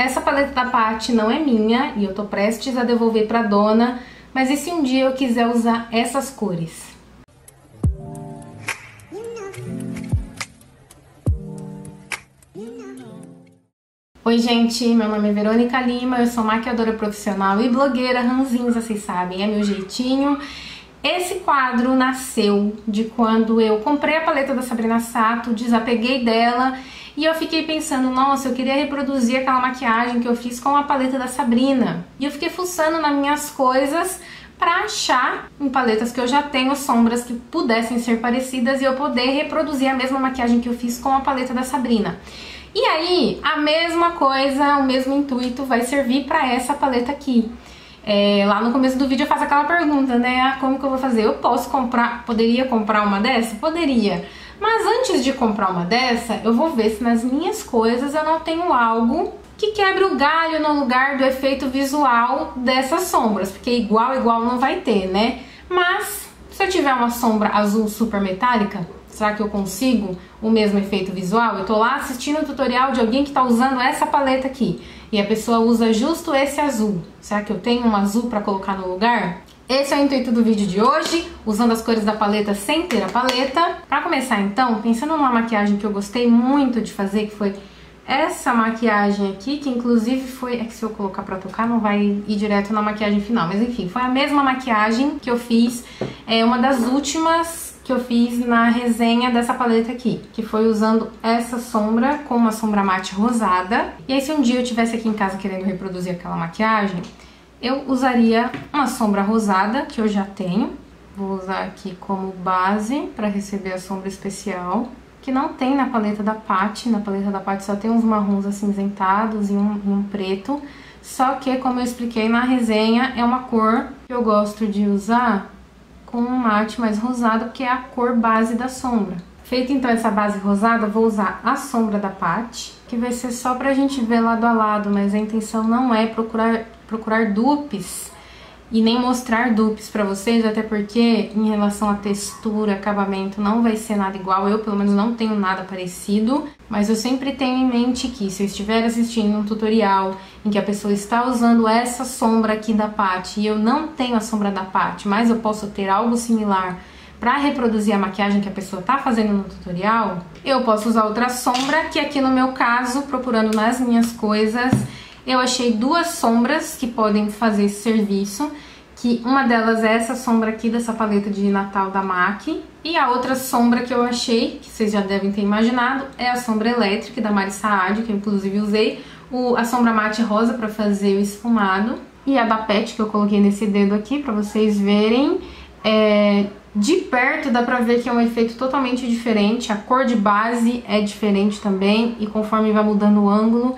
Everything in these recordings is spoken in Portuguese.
Essa paleta da Pat não é minha e eu tô prestes a devolver pra dona, mas e se um dia eu quiser usar essas cores? Oi gente, meu nome é Verônica Lima, eu sou maquiadora profissional e blogueira ranzinza, vocês sabem, é meu jeitinho. Esse quadro nasceu de quando eu comprei a paleta da Sabrina Sato, desapeguei dela e eu fiquei pensando, nossa, eu queria reproduzir aquela maquiagem que eu fiz com a paleta da Sabrina. E eu fiquei fuçando nas minhas coisas pra achar em paletas que eu já tenho sombras que pudessem ser parecidas e eu poder reproduzir a mesma maquiagem que eu fiz com a paleta da Sabrina. E aí, a mesma coisa, o mesmo intuito vai servir pra essa paleta aqui. Lá no começo do vídeo eu faço aquela pergunta, né? Ah, como que eu vou fazer? Eu posso comprar? Poderia comprar uma dessa? Poderia. Mas antes de comprar uma dessa, eu vou ver se nas minhas coisas eu não tenho algo que quebre o galho no lugar do efeito visual dessas sombras. Porque igual não vai ter, né? Mas, se eu tiver uma sombra azul super metálica, será que eu consigo o mesmo efeito visual? Eu tô lá assistindo um tutorial de alguém que tá usando essa paleta aqui. E a pessoa usa justo esse azul. Será que eu tenho um azul pra colocar no lugar? Esse é o intuito do vídeo de hoje, usando as cores da paleta sem ter a paleta. Pra começar então, pensando numa maquiagem que eu gostei muito de fazer, que foi essa maquiagem aqui, que inclusive foi... É que se eu colocar pra tocar não vai ir direto na maquiagem final, mas enfim, foi a mesma maquiagem que eu fiz, uma das últimas que eu fiz na resenha dessa paleta aqui, que foi usando essa sombra com uma sombra mate rosada. E aí se um dia eu estivesse aqui em casa querendo reproduzir aquela maquiagem, eu usaria uma sombra rosada, que eu já tenho. Vou usar aqui como base para receber a sombra especial, que não tem na paleta da Pat. Na paleta da Pat só tem uns marrons acinzentados e um preto. Só que, como eu expliquei na resenha, é uma cor que eu gosto de usar com um mate mais rosado, porque é a cor base da sombra. Feita então essa base rosada, vou usar a sombra da Pat, que vai ser só pra gente ver lado a lado, mas a intenção não é procurar dupes e nem mostrar dupes pra vocês, até porque em relação à textura, acabamento, não vai ser nada igual. Eu, pelo menos, não tenho nada parecido, mas eu sempre tenho em mente que se eu estiver assistindo um tutorial em que a pessoa está usando essa sombra aqui da Pat e eu não tenho a sombra da Pat, mas eu posso ter algo similar pra reproduzir a maquiagem que a pessoa tá fazendo no tutorial, eu posso usar outra sombra, que aqui no meu caso, procurando nas minhas coisas, eu achei duas sombras que podem fazer esse serviço, que uma delas é essa sombra aqui dessa paleta de Natal da MAC, e a outra sombra que eu achei, que vocês já devem ter imaginado, é a sombra elétrica da Mari Saad, que eu inclusive usei a sombra mate rosa para fazer o esfumado, e a da Pat que eu coloquei nesse dedo aqui para vocês verem. De perto dá pra ver que é um efeito totalmente diferente, a cor de base é diferente também, e conforme vai mudando o ângulo,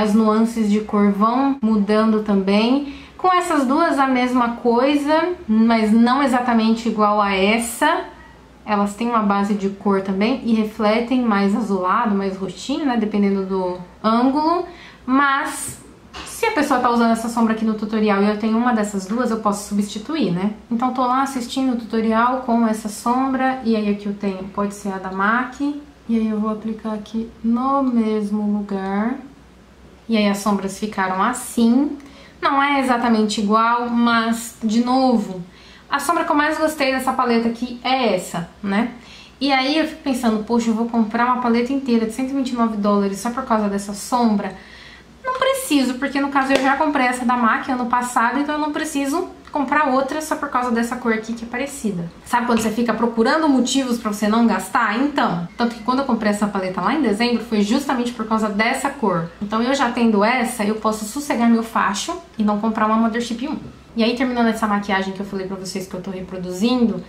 as nuances de cor vão mudando também. Com essas duas a mesma coisa, mas não exatamente igual a essa. Elas têm uma base de cor também e refletem mais azulado, mais roxinho, né? Dependendo do ângulo. Mas se a pessoa tá usando essa sombra aqui no tutorial e eu tenho uma dessas duas, eu posso substituir, né? Então tô lá assistindo o tutorial com essa sombra, e aí aqui eu tenho, pode ser a da MAC. E aí eu vou aplicar aqui no mesmo lugar. E aí as sombras ficaram assim, não é exatamente igual, mas, de novo, a sombra que eu mais gostei dessa paleta aqui é essa, né? E aí eu fico pensando, poxa, eu vou comprar uma paleta inteira de 129 dólares só por causa dessa sombra? Não preciso, porque no caso eu já comprei essa da MAC ano passado, então eu não preciso comprar outra só por causa dessa cor aqui que é parecida. Sabe quando você fica procurando motivos pra você não gastar? Então, tanto que quando eu comprei essa paleta lá em dezembro, foi justamente por causa dessa cor. Então eu já tendo essa, eu posso sossegar meu facho e não comprar uma Mothership 1. E aí, terminando essa maquiagem que eu falei pra vocês que eu tô reproduzindo,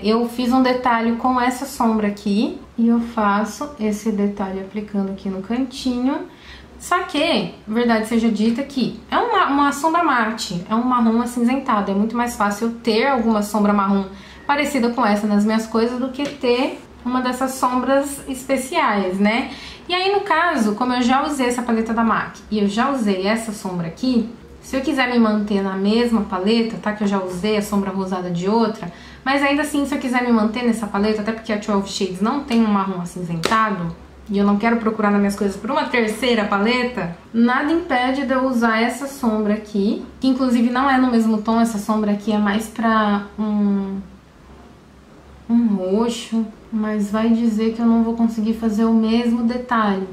eu fiz um detalhe com essa sombra aqui, e eu faço esse detalhe aplicando aqui no cantinho. Só que, verdade seja dita, que é uma sombra mate, é um marrom acinzentado. É muito mais fácil eu ter alguma sombra marrom parecida com essa nas minhas coisas do que ter uma dessas sombras especiais, né? E aí, no caso, como eu já usei essa paleta da MAC e eu já usei essa sombra aqui, se eu quiser me manter na mesma paleta, tá? Que eu já usei a sombra rosada de outra, mas ainda assim, se eu quiser me manter nessa paleta, até porque a 12 Shades não tem um marrom acinzentado, e eu não quero procurar nas minhas coisas por uma terceira paleta, nada impede de eu usar essa sombra aqui, que inclusive não é no mesmo tom, essa sombra aqui é mais pra um roxo, mas vai dizer que eu não vou conseguir fazer o mesmo detalhe.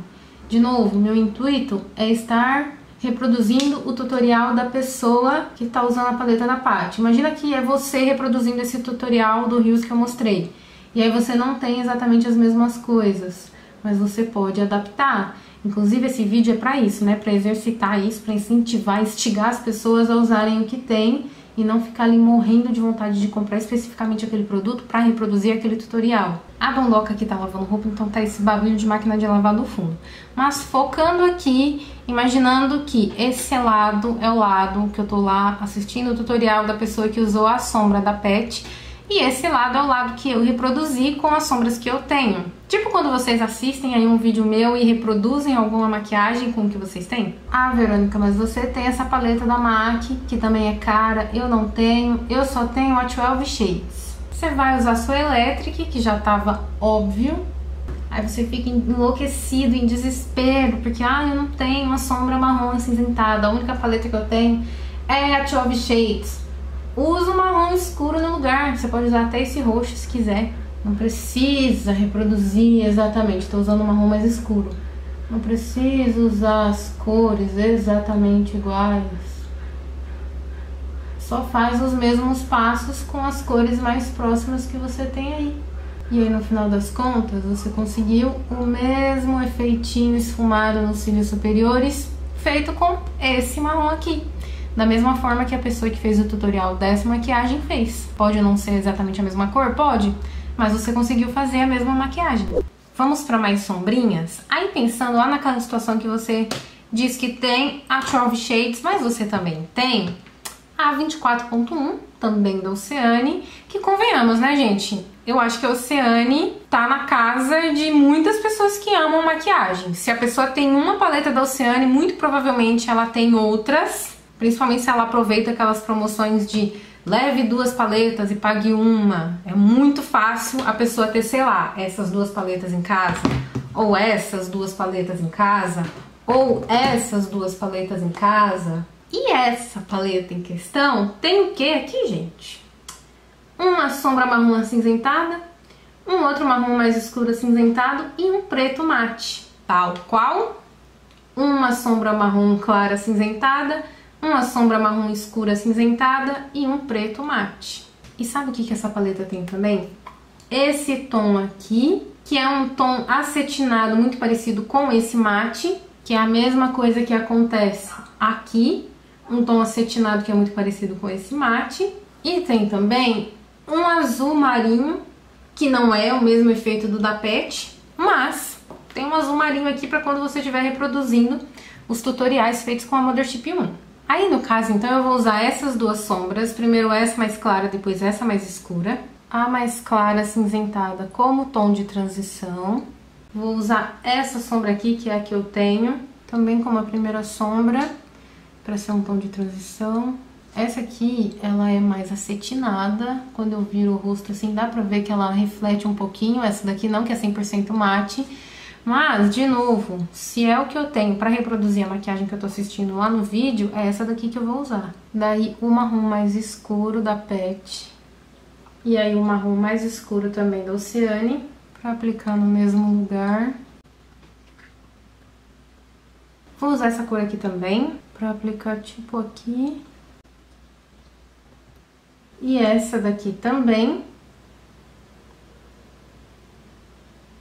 De novo, meu intuito é estar reproduzindo o tutorial da pessoa que tá usando a paleta da Pat. Imagina que é você reproduzindo esse tutorial do Rios que eu mostrei, e aí você não tem exatamente as mesmas coisas, mas você pode adaptar. Inclusive esse vídeo é pra isso, né? Pra exercitar isso, pra incentivar, instigar as pessoas a usarem o que tem e não ficar ali morrendo de vontade de comprar especificamente aquele produto pra reproduzir aquele tutorial. A Bondoca aqui tá lavando roupa, então tá esse barulho de máquina de lavar no fundo. Mas focando aqui, imaginando que esse lado é o lado que eu tô lá assistindo o tutorial da pessoa que usou a sombra da Pat, e esse lado é o lado que eu reproduzi com as sombras que eu tenho. Tipo quando vocês assistem aí um vídeo meu e reproduzem alguma maquiagem com o que vocês têm. Ah, Verônica, mas você tem essa paleta da MAC, que também é cara, eu não tenho, eu só tenho a 12 Shades. Você vai usar a sua Electric, que já tava óbvio, aí você fica enlouquecido, em desespero, porque, eu não tenho uma sombra marrom acinzentada, a única paleta que eu tenho é a 12 Shades. Usa o marrom escuro no lugar, você pode usar até esse roxo se quiser. Não precisa reproduzir exatamente, estou usando o marrom mais escuro. Não precisa usar as cores exatamente iguais. Só faz os mesmos passos com as cores mais próximas que você tem aí. E aí no final das contas você conseguiu o mesmo efeitinho esfumado nos cílios superiores, feito com esse marrom aqui. Da mesma forma que a pessoa que fez o tutorial dessa maquiagem fez. Pode não ser exatamente a mesma cor? Pode. Mas você conseguiu fazer a mesma maquiagem. Vamos para mais sombrinhas? Aí pensando lá naquela situação que você diz que tem a 12 Shades, mas você também tem a 24.1, também da Océane, que convenhamos, né, gente? Eu acho que a Océane tá na casa de muitas pessoas que amam maquiagem. Se a pessoa tem uma paleta da Océane, muito provavelmente ela tem outras... Principalmente se ela aproveita aquelas promoções de leve 2 paletas e pague uma. É muito fácil a pessoa ter, sei lá, essas 2 paletas em casa, ou essas 2 paletas em casa, ou essas 2 paletas em casa. E essa paleta em questão tem o que aqui, gente? Uma sombra marrom acinzentada, um outro marrom mais escuro acinzentado e um preto mate. Tal qual uma sombra marrom clara acinzentada, uma sombra marrom escura acinzentada e um preto mate. E sabe o que essa paleta tem também? Esse tom aqui, que é um tom acetinado muito parecido com esse mate, que é a mesma coisa que acontece aqui, um tom acetinado que é muito parecido com esse mate. E tem também um azul marinho, que não é o mesmo efeito do da Pat, mas tem um azul marinho aqui para quando você estiver reproduzindo os tutoriais feitos com a Mothership 1. Aí no caso, então, eu vou usar essas 2 sombras, primeiro essa mais clara, depois essa mais escura. A mais clara cinzentada como tom de transição. Vou usar essa sombra aqui, que é a que eu tenho, também como a primeira sombra, para ser um tom de transição. Essa aqui, ela é mais acetinada, quando eu viro o rosto assim, dá pra ver que ela reflete um pouquinho, essa daqui não, que é 100% mate. Mas, de novo, se é o que eu tenho pra reproduzir a maquiagem que eu tô assistindo lá no vídeo, é essa daqui que eu vou usar. Daí o marrom mais escuro da Pat. E aí o marrom mais escuro também da Océane, pra aplicar no mesmo lugar. Vou usar essa cor aqui também, pra aplicar tipo aqui. E essa daqui também,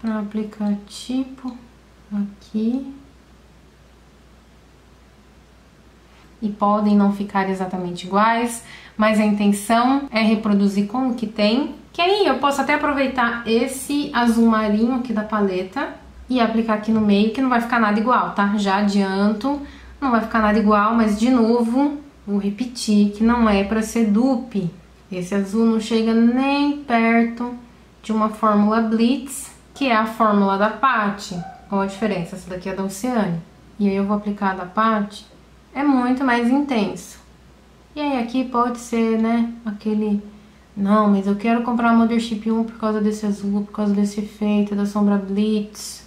para aplicar tipo aqui. E podem não ficar exatamente iguais, mas a intenção é reproduzir com o que tem. Que aí eu posso até aproveitar esse azul marinho aqui da paleta e aplicar aqui no meio, que não vai ficar nada igual, tá? Já adianto, não vai ficar nada igual, mas de novo, vou repetir que não é para ser dupe. Esse azul não chega nem perto de uma fórmula Blitz, que é a fórmula da Pat. Qual a diferença? Essa daqui é da Océane. E aí eu vou aplicar a da Pat. É muito mais intenso. E aí aqui pode ser, né, aquele... Não, mas eu quero comprar a Mothership 1 por causa desse azul, por causa desse efeito, da sombra Blitz.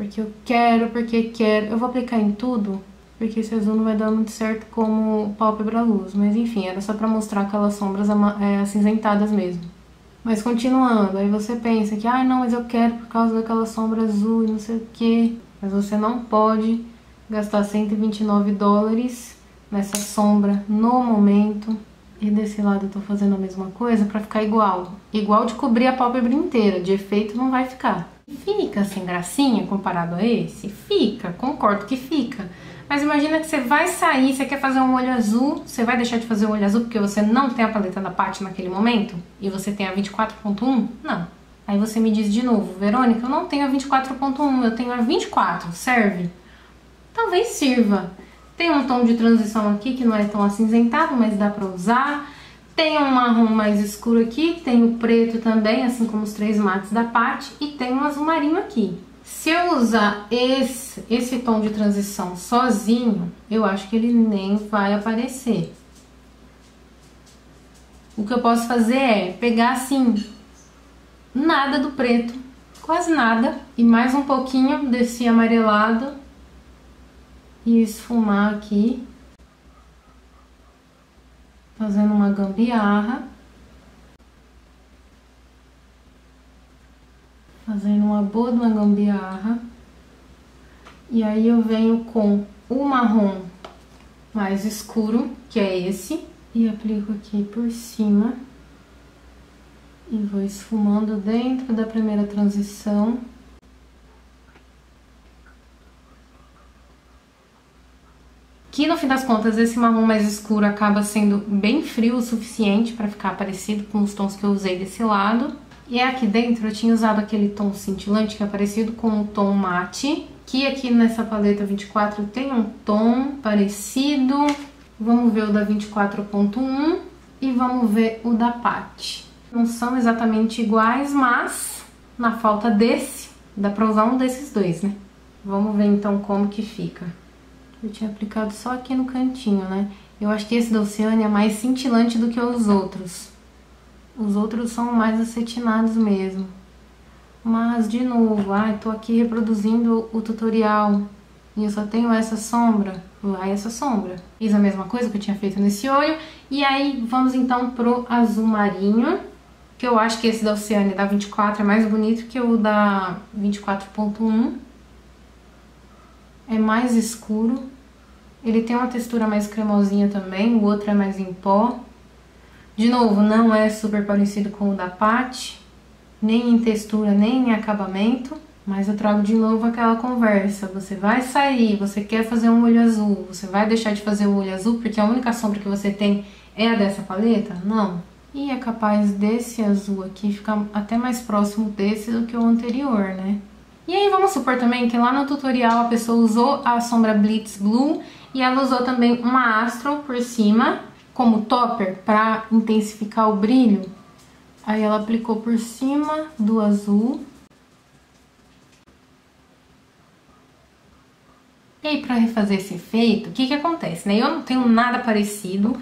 porque eu quero, porque quero. Eu vou aplicar em tudo, porque esse azul não vai dar muito certo como pálpebra luz. Mas enfim, era só pra mostrar aquelas sombras acinzentadas mesmo. Mas continuando, aí você pensa que, ah, não, mas eu quero por causa daquela sombra azul e não sei o que. Mas você não pode gastar 129 dólares nessa sombra no momento. E desse lado eu tô fazendo a mesma coisa pra ficar igual. Igual de cobrir a pálpebra inteira, de efeito não vai ficar. Fica sem gracinha comparado a esse? Fica, concordo que fica. Mas imagina que você vai sair, você quer fazer um olho azul, você vai deixar de fazer um olho azul porque você não tem a paleta da Pat naquele momento? E você tem a 24.1? Não. Aí você me diz de novo, Verônica, eu não tenho a 24.1, eu tenho a 24, serve? Talvez sirva. Tem um tom de transição aqui que não é tão acinzentado, mas dá pra usar. Tem um marrom mais escuro aqui, tem o preto também, assim como os três mates da Pat, e tem um azul marinho aqui. Se eu usar esse tom de transição sozinho, eu acho que ele nem vai aparecer. O que eu posso fazer é pegar assim, nada do preto, quase nada, e mais um pouquinho desse amarelado e esfumar aqui, fazendo uma gambiarra, fazendo uma boa de uma gambiarra, e aí eu venho com o marrom mais escuro, que é esse, e aplico aqui por cima, e vou esfumando dentro da primeira transição, que no fim das contas esse marrom mais escuro acaba sendo bem frio o suficiente para ficar parecido com os tons que eu usei desse lado. E aqui dentro eu tinha usado aquele tom cintilante que é parecido com o tom mate, que aqui nessa paleta 24 tem um tom parecido. Vamos ver o da 24.1 e vamos ver o da Pat. Não são exatamente iguais, mas na falta desse, dá pra usar um desses dois, né? Vamos ver então como que fica. Eu tinha aplicado só aqui no cantinho, né? Eu acho que esse da Océane é mais cintilante do que os outros. Os outros são mais acetinados mesmo. Mas, de novo, ai, tô aqui reproduzindo o tutorial e eu só tenho essa sombra. Vai essa sombra. Fiz a mesma coisa que eu tinha feito nesse olho. E aí, vamos então pro azul marinho. Que eu acho que esse da Océane, da 24, é mais bonito que o da 24.1. É mais escuro. Ele tem uma textura mais cremosinha também. O outro é mais em pó. De novo, não é super parecido com o da Pat, nem em textura, nem em acabamento, mas eu trago de novo aquela conversa. Você vai sair, você quer fazer um olho azul, você vai deixar de fazer o olho azul porque a única sombra que você tem é a dessa paleta? Não. E é capaz desse azul aqui ficar até mais próximo desse do que o anterior, né? E aí vamos supor também que lá no tutorial a pessoa usou a sombra Blitz Blue e ela usou também uma Astro por cima, como topper, para intensificar o brilho. Aí ela aplicou por cima do azul. E aí, para refazer esse efeito, o que que acontece, né? Eu não tenho nada parecido,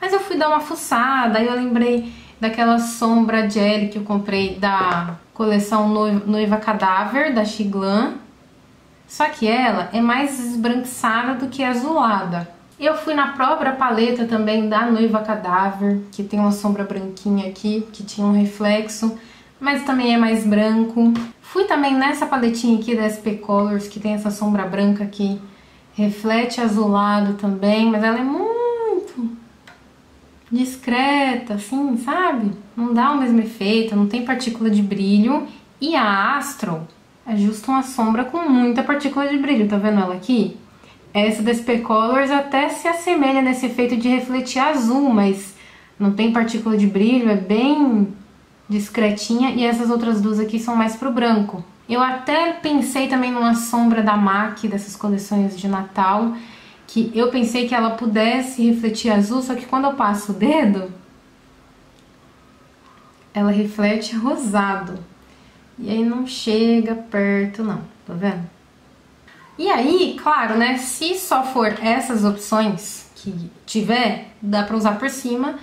mas eu fui dar uma fuçada, aí eu lembrei daquela sombra jelly que eu comprei da coleção Noiva Cadáver, da Sheglam. Só que ela é mais esbranquiçada do que azulada. Eu fui na própria paleta também da Noiva Cadáver, que tem uma sombra branquinha aqui, que tinha um reflexo, mas também é mais branco. Fui também nessa paletinha aqui da SP Colors, que tem essa sombra branca que reflete azulado também, mas ela é muito discreta, assim, sabe? Não dá o mesmo efeito, não tem partícula de brilho. E a Astro é justo uma sombra com muita partícula de brilho, tá vendo ela aqui? Essa da SP Colors até se assemelha nesse efeito de refletir azul, mas não tem partícula de brilho, é bem discretinha. E essas outras duas aqui são mais pro branco. Eu até pensei também numa sombra da MAC, dessas coleções de Natal, que eu pensei que ela pudesse refletir azul, só que quando eu passo o dedo, ela reflete rosado. E aí não chega perto não, tá vendo? E aí, claro, né, se só for essas opções que tiver, dá pra usar por cima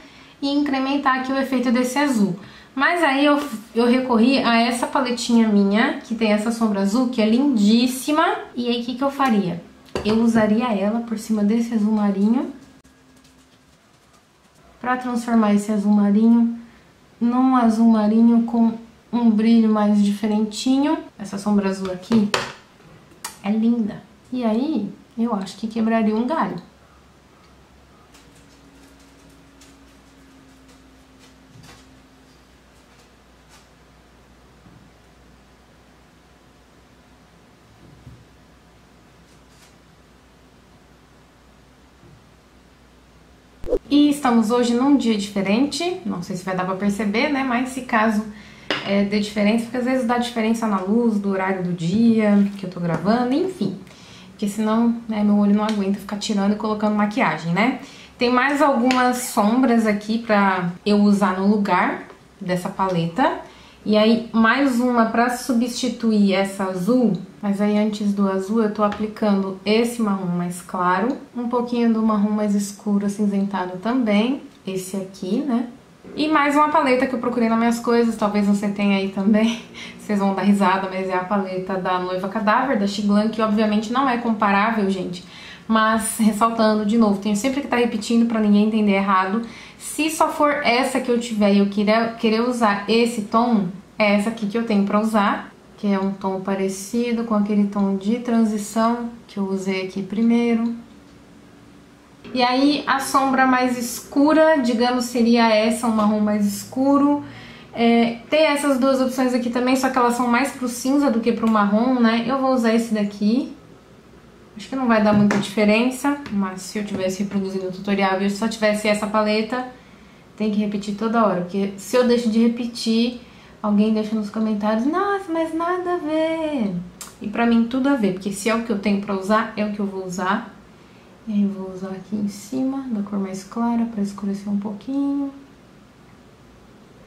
e incrementar aqui o efeito desse azul. Mas aí eu recorri a essa paletinha minha, que tem essa sombra azul, que é lindíssima. E aí, o que eu faria? Eu usaria ela por cima desse azul marinho, pra transformar esse azul marinho num azul marinho com um brilho mais diferentinho. Essa sombra azul aqui é linda. E aí, eu acho que quebraria um galho. E estamos hoje num dia diferente, não sei se vai dar pra perceber, né? Mas se caso dê diferença, porque às vezes dá diferença na luz, do horário do dia que eu tô gravando, enfim. Porque senão, né, meu olho não aguenta ficar tirando e colocando maquiagem, né? Tem mais algumas sombras aqui pra eu usar no lugar dessa paleta. E aí, mais uma pra substituir essa azul. Mas aí, antes do azul, eu tô aplicando esse marrom mais claro. Um pouquinho do marrom mais escuro, acinzentado também. Esse aqui, né? E mais uma paleta que eu procurei nas minhas coisas. Talvez você tenha aí também. Vocês vão dar risada, mas é a paleta da Noiva Cadáver, da Sheglam. Que, obviamente, não é comparável, gente. Mas, ressaltando de novo, tenho sempre que estar repetindo pra ninguém entender errado. Se só for essa que eu tiver e eu querer usar esse tom, é essa aqui que eu tenho pra usar. Que é um tom parecido com aquele tom de transição que eu usei aqui primeiro. E aí, a sombra mais escura, digamos, seria essa, um marrom mais escuro. Tem essas duas opções aqui também, só que elas são mais pro cinza do que pro marrom, né? Eu vou usar esse daqui. Acho que não vai dar muita diferença, mas se eu tivesse reproduzindo o tutorial e eu só tivesse essa paleta, tem que repetir toda hora, porque se eu deixo de repetir, alguém deixa nos comentários, nossa, mas nada a ver. E pra mim tudo a ver, porque se é o que eu tenho pra usar, é o que eu vou usar. E aí eu vou usar aqui em cima, da cor mais clara, pra escurecer um pouquinho.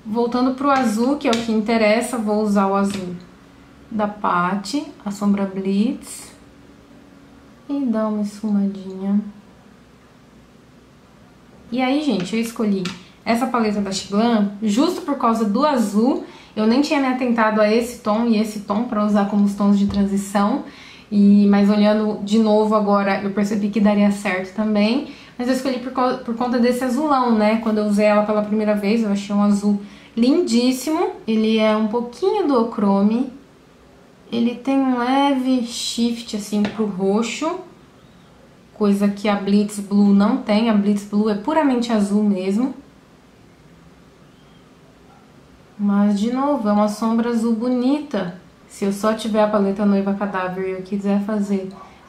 Voltando pro azul, que é o que interessa, vou usar o azul da Pat, a sombra Blitz. E dá uma esfumadinha. E aí, gente, eu escolhi essa paleta da Sheglam justo por causa do azul. Eu nem tinha me atentado a esse tom e esse tom pra usar como os tons de transição. Mas olhando de novo agora, eu percebi que daria certo também. Mas eu escolhi por conta desse azulão, né? Quando eu usei ela pela primeira vez, eu achei um azul lindíssimo. Ele é um pouquinho do ochrome. Ele tem um leve shift, assim, pro roxo, coisa que a Blitz Blue não tem. A Blitz Blue é puramente azul mesmo. Mas, de novo, é uma sombra azul bonita. Se eu só tiver a paleta Noiva Cadáver e eu quiser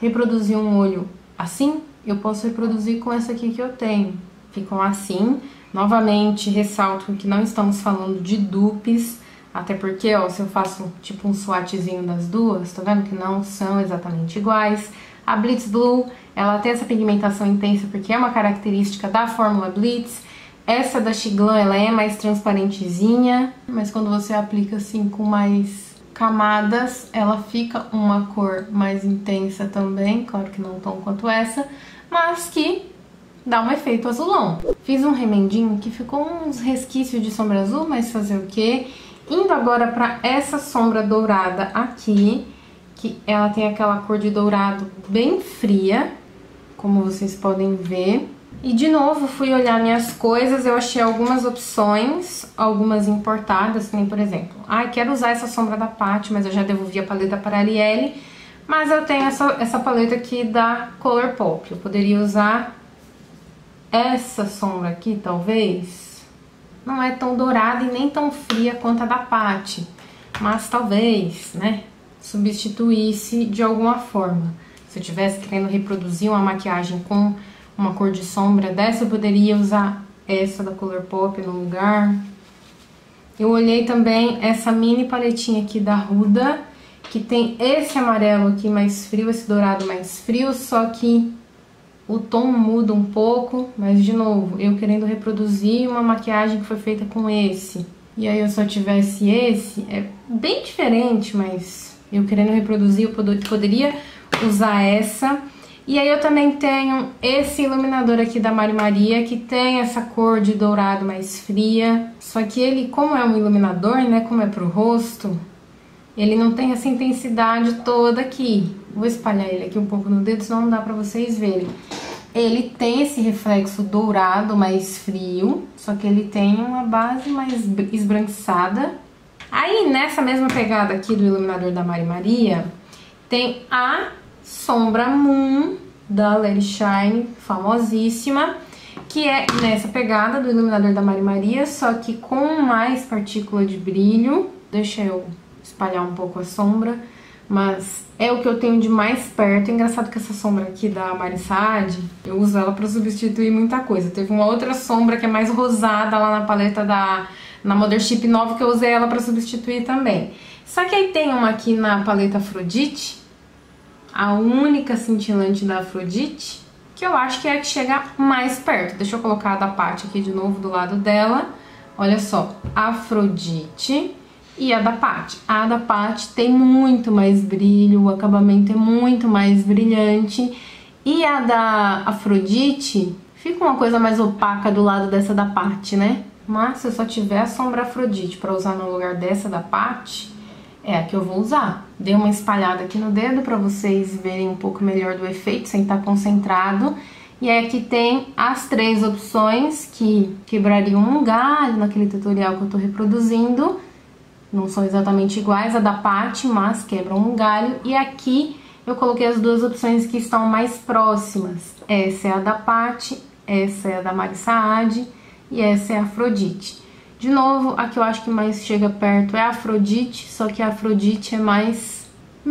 reproduzir um olho assim, eu posso reproduzir com essa aqui que eu tenho. Ficam assim. Novamente, ressalto que não estamos falando de dupes. Até porque, ó, se eu faço tipo um swatchzinho das duas, tá vendo que não são exatamente iguais. A Blitz Blue, ela tem essa pigmentação intensa porque é uma característica da fórmula Blitz. Essa da Sheglam, ela é mais transparentezinha, mas quando você aplica assim com mais camadas, ela fica uma cor mais intensa também, claro que não tão quanto essa, mas que dá um efeito azulão. Fiz um remendinho que ficou uns resquícios de sombra azul, mas fazer o quê? Indo agora pra essa sombra dourada aqui, que ela tem aquela cor de dourado bem fria, como vocês podem ver. E de novo, fui olhar minhas coisas, eu achei algumas opções, algumas importadas, que nem por exemplo, ai, quero usar essa sombra da Pat, mas eu já devolvi a paleta para a Arielle, mas eu tenho essa paleta aqui da Colourpop, eu poderia usar essa sombra aqui, talvez. Não é tão dourada e nem tão fria quanto a da Pat, mas talvez, né, substituísse de alguma forma. Se eu estivesse querendo reproduzir uma maquiagem com uma cor de sombra dessa, eu poderia usar essa da Colourpop no lugar. Eu olhei também essa mini paletinha aqui da Huda, que tem esse amarelo aqui mais frio, esse dourado mais frio, só que o tom muda um pouco, mas de novo, eu querendo reproduzir uma maquiagem que foi feita com esse. E aí eu só tivesse esse, é bem diferente, mas eu querendo reproduzir, eu poderia usar essa. E aí eu também tenho esse iluminador aqui da Mari Maria, que tem essa cor de dourado mais fria. Só que ele, como é um iluminador, né, como é pro rosto, ele não tem essa intensidade toda aqui. Vou espalhar ele aqui um pouco no dedo, senão não dá pra vocês verem. Ele tem esse reflexo dourado mais frio, só que ele tem uma base mais esbranquiçada. Aí, nessa mesma pegada aqui do iluminador da Mari Maria, tem a sombra Moon, da Let It Shine, famosíssima, que é nessa pegada do iluminador da Mari Maria, só que com mais partícula de brilho. Deixa eu espalhar um pouco a sombra, mas é o que eu tenho de mais perto. É engraçado que essa sombra aqui da Mari Saad, eu uso ela pra substituir muita coisa. Teve uma outra sombra que é mais rosada lá na paleta da... na Mothership 9, que eu usei ela pra substituir também. Só que aí tem uma aqui na paleta Afrodite, a única cintilante da Afrodite, que eu acho que é a que chega mais perto. Deixa eu colocar a da Paty aqui de novo do lado dela. Olha só, Afrodite e a da Paty. A da Paty tem muito mais brilho, o acabamento é muito mais brilhante. E a da Afrodite fica uma coisa mais opaca do lado dessa da Paty, né? Mas se eu só tiver a sombra Afrodite pra usar no lugar dessa da Paty, é a que eu vou usar. Dei uma espalhada aqui no dedo pra vocês verem um pouco melhor do efeito, sem estar concentrado. E aí aqui tem as três opções que quebrariam um galho naquele tutorial que eu tô reproduzindo. Não são exatamente iguais a da Paty, mas quebram um galho. E aqui eu coloquei as duas opções que estão mais próximas. Essa é a da Paty, essa é a da Mari Saad e essa é a Afrodite. De novo, a que eu acho que mais chega perto é a Afrodite, só que a Afrodite é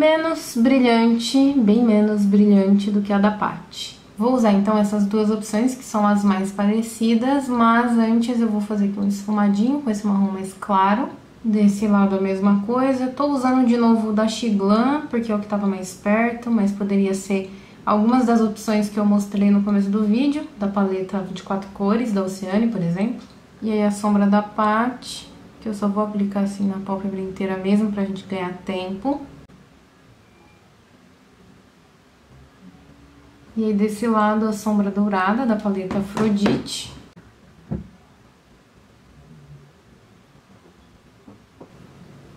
menos brilhante, bem menos brilhante do que a da Paty. Vou usar então essas duas opções, que são as mais parecidas, mas antes eu vou fazer aqui um esfumadinho com esse marrom mais claro. Desse lado a mesma coisa. Tô usando de novo o da Sheglam, porque é o que tava mais perto, mas poderia ser algumas das opções que eu mostrei no começo do vídeo, da paleta de 4 cores da Océane, por exemplo. E aí a sombra da Paty, que eu só vou aplicar assim na pálpebra inteira mesmo, pra gente ganhar tempo. E aí desse lado a sombra dourada da paleta Afrodite.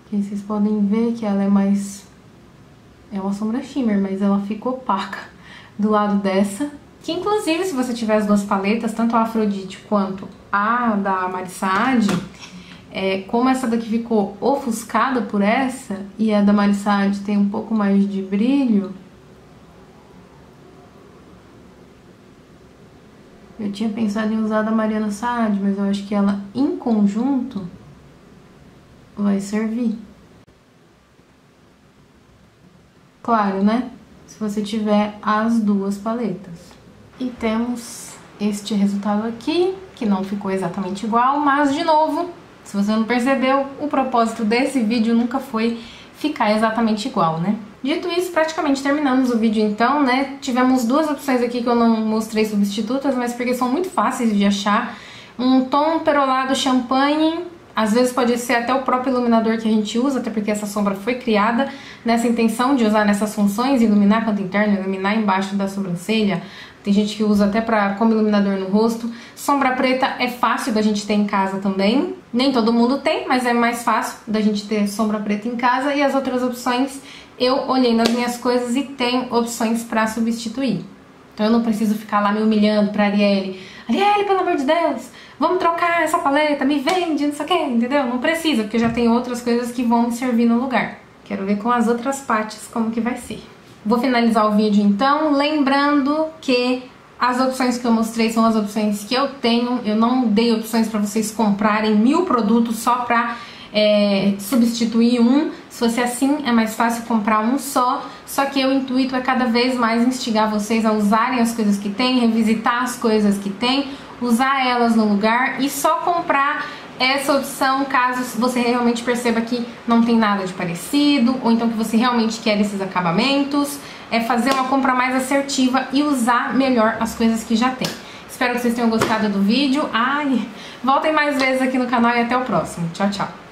Aqui vocês podem ver que ela é mais... é uma sombra shimmer, mas ela fica opaca do lado dessa. Que inclusive, se você tiver as duas paletas, tanto a Afrodite quanto a da Mari Saad, como essa daqui ficou ofuscada por essa, e a da Mari Saad tem um pouco mais de brilho, eu tinha pensado em usar a da Mariana Saad, mas eu acho que ela em conjunto vai servir. Claro, né? Se você tiver as duas paletas. E temos este resultado aqui, que não ficou exatamente igual, mas de novo, se você não percebeu, o propósito desse vídeo nunca foi ficar exatamente igual, né? Dito isso, praticamente terminamos o vídeo então, né? Tivemos duas opções aqui que eu não mostrei substitutas, mas porque são muito fáceis de achar. Um tom perolado champanhe, às vezes pode ser até o próprio iluminador que a gente usa, até porque essa sombra foi criada nessa intenção de usar nessas funções, iluminar a canto interno, iluminar embaixo da sobrancelha. Tem gente que usa até como iluminador no rosto. Sombra preta é fácil da gente ter em casa também. Nem todo mundo tem, mas é mais fácil da gente ter sombra preta em casa. E as outras opções, eu olhei nas minhas coisas e tem opções pra substituir. Então eu não preciso ficar lá me humilhando pra Arielle. Arielle, pelo amor de Deus, vamos trocar essa paleta, me vende, não sei o que, entendeu? Não precisa, porque já tem outras coisas que vão me servir no lugar. Quero ver com as outras partes como que vai ser. Vou finalizar o vídeo então, lembrando que as opções que eu mostrei são as opções que eu tenho. Eu não dei opções pra vocês comprarem 1000 produtos só pra substituir um. Se você assim, é mais fácil comprar um só. Só que o intuito é cada vez mais instigar vocês a usarem as coisas que tem, revisitar as coisas que tem, usar elas no lugar e só comprar essa opção caso você realmente perceba que não tem nada de parecido, ou então que você realmente quer esses acabamentos. É fazer uma compra mais assertiva e usar melhor as coisas que já tem. Espero que vocês tenham gostado do vídeo. Voltem mais vezes aqui no canal e até o próximo. Tchau, tchau!